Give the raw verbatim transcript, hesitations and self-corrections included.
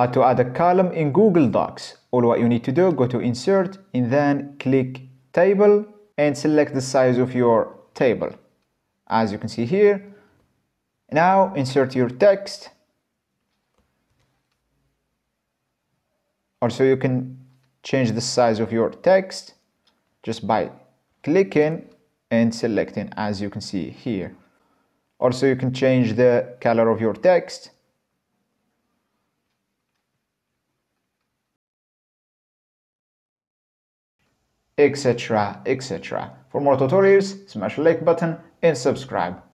how to add a column in Google Docs. All what you need to do, go to Insert and then click Table and select the size of your table. As you can see here, now insert your text. Also, you can change the size of your text just by clicking and selecting, as you can see here. Also, you can change the color of your text. Etc, et cetera. For more tutorials, smash the like button and subscribe.